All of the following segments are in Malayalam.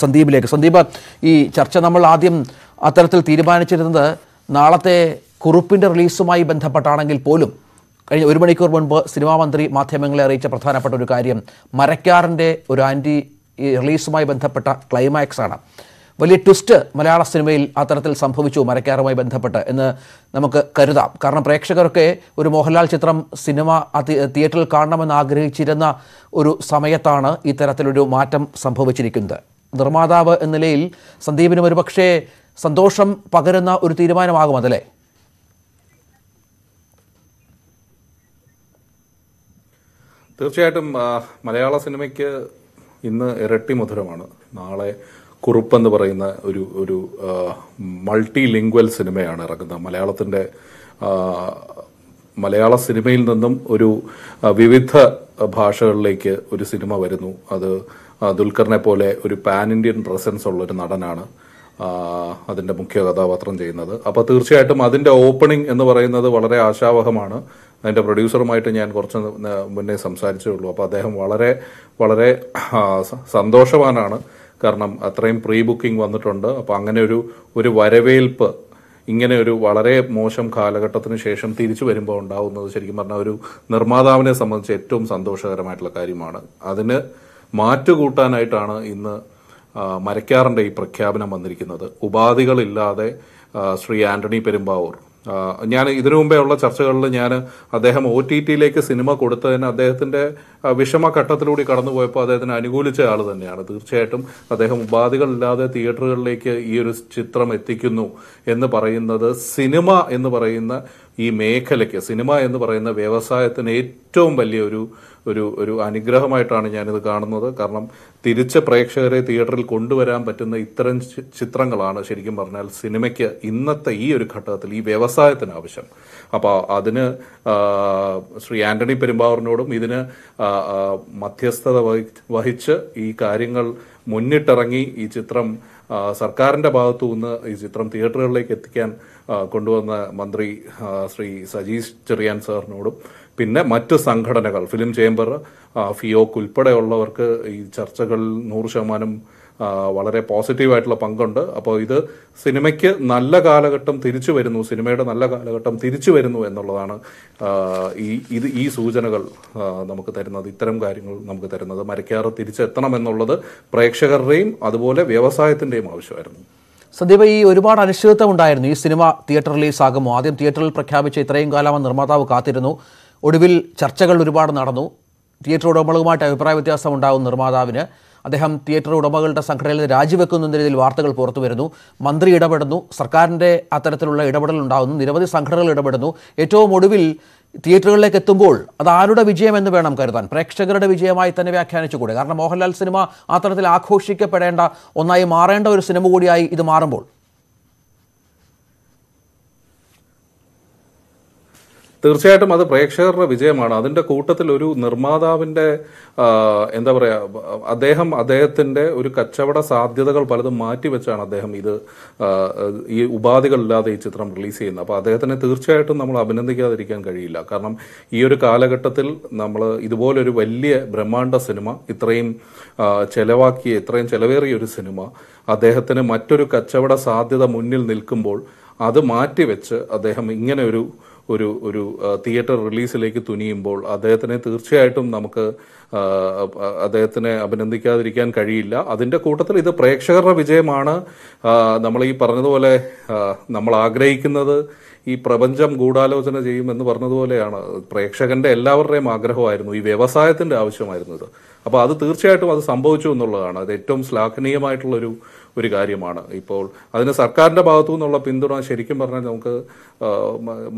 സന്ദീപിലേക്ക് സന്ദീപ് ഈ ചർച്ച നമ്മൾ ആദ്യം അത്തരത്തിൽ തീരുമാനിച്ചിരുന്നത് നാളത്തെ കുറുപ്പിന്റെ റിലീസുമായി ബന്ധപ്പെട്ടാണെങ്കിൽ പോലും കഴിഞ്ഞ ഒരു മണിക്കൂർ മുൻപ് സിനിമാ മന്ത്രി മാധ്യമങ്ങളെ അറിയിച്ച പ്രധാനപ്പെട്ട ഒരു കാര്യം മരക്കാറിന്റെ ഒരു ആന്റി റിലീസുമായി ബന്ധപ്പെട്ട ക്ലൈമാക്സ് ആണ്. വലിയ ട്വിസ്റ്റ് മലയാള സിനിമയിൽ അത്തരത്തിൽ സംഭവിച്ചു മരക്കാറുമായി ബന്ധപ്പെട്ട് എന്ന് നമുക്ക് കരുതാം. കാരണം പ്രേക്ഷകരൊക്കെ ഒരു മോഹൻലാൽ ചിത്രം സിനിമ തിയേറ്ററിൽ കാണണമെന്ന് ആഗ്രഹിച്ചിരുന്ന ഒരു സമയത്താണ് ഇത്തരത്തിലൊരു മാറ്റം സംഭവിച്ചിരിക്കുന്നത്. നിർമ്മാതാവ് എന്ന നിലയിൽ സന്ദീപിനും ഒരു പക്ഷേ സന്തോഷം പകരുന്ന ഒരു തീരുമാനമാകും അതല്ലേ? തീർച്ചയായിട്ടും മലയാള സിനിമയ്ക്ക് ഇന്ന് ഇരട്ടി മധുരമാണ്. നാളെ കുറുപ്പെന്ന് പറയുന്ന ഒരു മൾട്ടി ലിംഗ്വൽ സിനിമയാണ് ഇറങ്ങുന്നത്. മലയാള സിനിമയിൽ നിന്നും ഒരു വിവിധ ഭാഷകളിലേക്ക് ഒരു സിനിമ വരുന്നു. അത് ദുൽഖറിനെ പോലെ ഒരു പാൻ ഇന്ത്യൻ പ്രസൻസ് ഉള്ളൊരു നടനാണ് അതിൻ്റെ മുഖ്യ കഥാപാത്രം ചെയ്യുന്നത്. അപ്പോൾ തീർച്ചയായിട്ടും അതിൻ്റെ ഓപ്പണിംഗ് എന്ന് പറയുന്നത് വളരെ ആശാവഹമാണ്. അതിൻ്റെ പ്രൊഡ്യൂസറുമായിട്ട് ഞാൻ കുറച്ച് മുന്നേ സംസാരിച്ചേ ഉള്ളൂ. അപ്പോൾ അദ്ദേഹം വളരെ വളരെ സന്തോഷവാനാണ്. കാരണം അത്രയും പ്രീ ബുക്കിംഗ് വന്നിട്ടുണ്ട്. അപ്പോൾ അങ്ങനെ ഒരു വരവേൽപ്പ് ഇങ്ങനെ ഒരു വളരെ മോശം കാലഘട്ടത്തിന് ശേഷം തിരിച്ചു വരുമ്പോൾ ഉണ്ടാവുന്നത് ശരിക്കും പറഞ്ഞാൽ ഒരു നിർമ്മാതാവിനെ സംബന്ധിച്ച് ഏറ്റവും സന്തോഷകരമായിട്ടുള്ള കാര്യമാണ്. അതിന് മാറ്റുകൂട്ടാനായിട്ടാണ് ഇന്ന് മരക്കാറിൻ്റെ ഈ പ്രഖ്യാപനം വന്നിരിക്കുന്നത്. ഉപാധികളില്ലാതെ ശ്രീ ആന്റണി പെരുമ്പാവൂർ, ഞാൻ ഇതിനു മുമ്പേ ഉള്ള ചർച്ചകളിൽ ഞാൻ അദ്ദേഹം OTT-യിലേക്ക് സിനിമ കൊടുത്തതിന് അദ്ദേഹത്തിൻ്റെ വിഷമഘട്ടത്തിലൂടെ കടന്നുപോയപ്പോൾ അദ്ദേഹത്തിന് അനുകൂലിച്ച ആൾ തന്നെയാണ്. തീർച്ചയായിട്ടും അദ്ദേഹം ഉപാധികളില്ലാതെ തിയേറ്ററുകളിലേക്ക് ഈ ഒരു ചിത്രം എത്തിക്കുന്നു എന്ന് പറയുന്നത് സിനിമ എന്ന് പറയുന്ന ഈ മേഖലയ്ക്ക്, സിനിമ എന്ന് പറയുന്ന വ്യവസായത്തിന് ഏറ്റവും വലിയൊരു ഒരു ഒരു അനുഗ്രഹമായിട്ടാണ് ഞാനിത് കാണുന്നത്. കാരണം തിരിച്ച് പ്രേക്ഷകരെ തിയേറ്ററിൽ കൊണ്ടുവരാൻ പറ്റുന്ന ഇത്തരം ചിത്രങ്ങളാണ് ശരിക്കും പറഞ്ഞാൽ സിനിമയ്ക്ക് ഇന്നത്തെ ഈ ഒരു ഘട്ടത്തിൽ ഈ വ്യവസായത്തിന് ആവശ്യം. അപ്പോൾ അതിന് ശ്രീ ആന്റണി പെരുമ്പാവൂരിനോടും ഇതിന് മധ്യസ്ഥത വഹിച്ച് ഈ കാര്യങ്ങൾ മുന്നിട്ടിറങ്ങി ഈ ചിത്രം സർക്കാരിൻ്റെ ഭാഗത്തു നിന്ന് ഈ ചിത്രം തിയേറ്ററുകളിലേക്ക് എത്തിക്കാൻ കൊണ്ടുവന്ന മന്ത്രി ശ്രീ സജീഷ് ചെറിയാൻ സാറിനോടും പിന്നെ മറ്റ് സംഘടനകൾ, ഫിലിം ചേംബർ, ഫിയോക്ക് ഉൾപ്പെടെയുള്ളവർക്ക് ഈ ചർച്ചകളിൽ 100% വളരെ പോസിറ്റീവായിട്ടുള്ള പങ്കുണ്ട്. അപ്പോൾ ഇത് സിനിമയ്ക്ക് നല്ല കാലഘട്ടം തിരിച്ചു വരുന്നു, സിനിമയുടെ നല്ല കാലഘട്ടം തിരിച്ചു വരുന്നു എന്നുള്ളതാണ് ഈ സൂചനകൾ നമുക്ക് തരുന്നത്, ഇത്തരം കാര്യങ്ങൾ നമുക്ക് തരുന്നത്. മരക്കാർ തിരിച്ചെത്തണം എന്നുള്ളത് പ്രേക്ഷകരുടെയും അതുപോലെ വ്യവസായത്തിൻ്റെയും ആവശ്യമായിരുന്നു. സന്ദീപ, ഈ ഒരുപാട് അനിശ്ചിതത്വം ഉണ്ടായിരുന്നു. ഈ സിനിമ തിയേറ്റർ റിലീസാകുമോ? ആദ്യം തിയേറ്ററിൽ പ്രഖ്യാപിച്ച ഇത്രയും കാലം നിർമ്മാതാവ് കാത്തിരുന്നു. ഒടുവിൽ ചർച്ചകൾ ഒരുപാട് നടന്നു. തിയേറ്റർ ഉടമകളുമായിട്ട് അഭിപ്രായ വ്യത്യാസം ഉണ്ടാകും. നിർമ്മാതാവിന് അദ്ദേഹം തിയേറ്റർ ഉടമകളുടെ സംഘടനയിൽ രാജിവെക്കുന്നു എന്ന രീതിയിൽ വാർത്തകൾ പുറത്തു വരുന്നു. മന്ത്രി ഇടപെടുന്നു. സർക്കാരിൻ്റെ അത്തരത്തിലുള്ള ഇടപെടൽ ഉണ്ടാകുന്നു. നിരവധി സംഘടനകൾ ഇടപെടുന്നു. ഏറ്റവും ഒടുവിൽ തിയേറ്ററുകളിലേക്ക് എത്തുമ്പോൾ അത് ആരുടെ വിജയമെന്ന് വേണം കരുതാൻ? പ്രേക്ഷകരുടെ വിജയമായി തന്നെ വ്യാഖ്യാനിച്ചുകൂടെ? കാരണം മോഹൻലാൽ സിനിമ ആ തരത്തിൽ ആഘോഷിക്കപ്പെടേണ്ട ഒന്നായി മാറേണ്ട ഒരു സിനിമ കൂടിയായി ഇത് മാറുമ്പോൾ തീർച്ചയായിട്ടും അത് പ്രേക്ഷകരുടെ വിജയമാണ്. അതിൻ്റെ കൂട്ടത്തിൽ ഒരു നിർമ്മാതാവിൻ്റെ എന്താ പറയുക, അദ്ദേഹത്തിൻ്റെ ഒരു കച്ചവട സാധ്യതകൾ പലതും മാറ്റിവെച്ചാണ് അദ്ദേഹം ഈ ഉപാധികളില്ലാതെ ഈ ചിത്രം റിലീസ് ചെയ്യുന്നത്. അപ്പോൾ അദ്ദേഹത്തിനെ തീർച്ചയായിട്ടും നമ്മൾ അഭിനന്ദിക്കാതിരിക്കാൻ കഴിയില്ല. കാരണം ഈ ഒരു കാലഘട്ടത്തിൽ നമ്മൾ ഇതുപോലൊരു വലിയ ബ്രഹ്മാണ്ഡ സിനിമ, ഇത്രയും ചെലവേറിയ ഒരു സിനിമ അദ്ദേഹത്തിന് മറ്റൊരു കച്ചവട സാധ്യത മുന്നിൽ നിൽക്കുമ്പോൾ അത് മാറ്റിവെച്ച് അദ്ദേഹം ഇങ്ങനെ ഒരു തിയേറ്റർ റിലീസിലേക്ക് തുനിയുമ്പോൾ അദ്ദേഹത്തിനെ തീർച്ചയായിട്ടും നമുക്ക് അദ്ദേഹത്തിനെ അഭിനന്ദിക്കാതിരിക്കാൻ കഴിയില്ല. അതിൻ്റെ കൂട്ടത്തിൽ ഇത് പ്രേക്ഷകരുടെ വിജയമാണ്. നമ്മൾ ഈ പറഞ്ഞതുപോലെ നമ്മൾ ആഗ്രഹിക്കുന്നത് ഈ പ്രപഞ്ചം ഗൂഢാലോചന ചെയ്യുമെന്ന് പറഞ്ഞതുപോലെയാണ്. പ്രേക്ഷകൻ്റെ എല്ലാവരുടെയും ആഗ്രഹമായിരുന്നു, ഈ വ്യവസായത്തിൻ്റെ ആവശ്യമായിരുന്നു ഇത്. അപ്പോൾ അത് തീർച്ചയായിട്ടും അത് സംഭവിച്ചു എന്നുള്ളതാണ്. അത് ഏറ്റവും ശ്ലാഘനീയമായിട്ടുള്ളൊരു കാര്യമാണ്. ഇപ്പോൾ അതിന് സർക്കാരിൻ്റെ ഭാഗത്തു നിന്നുള്ള പിന്തുണ ശരിക്കും പറഞ്ഞാൽ നമുക്ക്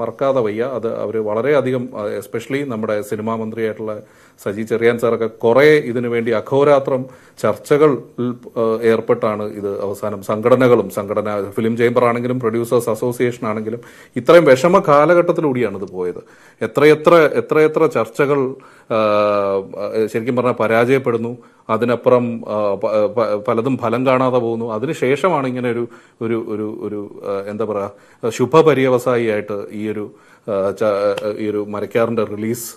മറക്കാതെ വയ്യ. അത് അവർ വളരെയധികം, എസ്പെഷ്യലി നമ്മുടെ സിനിമാ മന്ത്രിയായിട്ടുള്ള സജി ചെറിയാൻ സാറൊക്കെ കുറേ ഇതിനു വേണ്ടി അഹോരാത്രം ചർച്ചകൾ ഏർപ്പെട്ടാണ് ഇത് അവസാനം സംഘടന ഫിലിം ചേംബർ ആണെങ്കിലും പ്രൊഡ്യൂസേഴ്സ് അസോസിയേഷൻ ആണെങ്കിലും ഇത്രയും വിഷമ കാലഘട്ടത്തിലൂടെയാണ് ഇത് പോയത്. എത്രയെത്ര ചർച്ചകൾ ശരിക്കും പറഞ്ഞാൽ പരാജയപ്പെടുന്നു. അതിനപ്പുറം പലതും ഫലം കാണാതെ പോകുന്നു. അതിനുശേഷമാണ് ഇങ്ങനെ ഒരു ഒരു ഒരു ഒരു എന്താ പറയുക, ശുഭപര്യവസായിയായിട്ട് ഈ ഒരു മരക്കാറിൻ്റെ റിലീസ്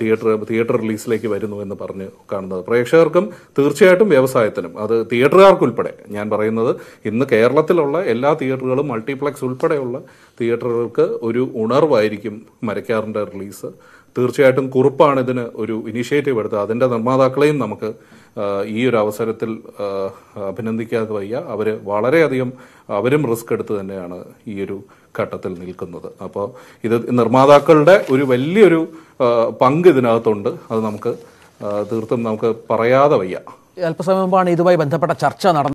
തിയേറ്റർ റിലീസിലേക്ക് വരുന്നു എന്ന് പറഞ്ഞ് കാണുന്നത്. പ്രേക്ഷകർക്കും തീർച്ചയായിട്ടും വ്യവസായത്തിനും, അത് തിയേറ്ററുകാർക്കുൾപ്പെടെ ഞാൻ പറയുന്നത് ഇന്ന് കേരളത്തിലുള്ള എല്ലാ തിയേറ്ററുകളും മൾട്ടിപ്ലക്സ് ഉൾപ്പെടെയുള്ള തിയേറ്ററുകൾക്ക് ഒരു ഉണർവായിരിക്കും മരക്കാറിൻ്റെ റിലീസ്. തീർച്ചയായിട്ടും കുറുപ്പാണ് ഇതിന് ഒരു ഇനിഷ്യേറ്റീവ് എടുത്തത്. അതിൻ്റെ നിർമ്മാതാക്കളെയും നമുക്ക് ഈ ഒരു അവസരത്തിൽ അഭിനന്ദിക്കാതെ വയ്യ. അവർ വളരെയധികം അവരും റിസ്ക് എടുത്ത് തന്നെയാണ് ഈ ഒരു ഘട്ടത്തിൽ നിൽക്കുന്നത്. അപ്പോൾ ഇത് നിർമ്മാതാക്കളുടെ ഒരു വലിയൊരു പങ്ക് ഇതിനകത്തുണ്ട്, അത് നമുക്ക് തീർത്തും നമുക്ക് പറയാതെ വയ്യ. അല്പസമയം മുമ്പാണ് ഇതുമായി ബന്ധപ്പെട്ട ചർച്ച നടന്നത്.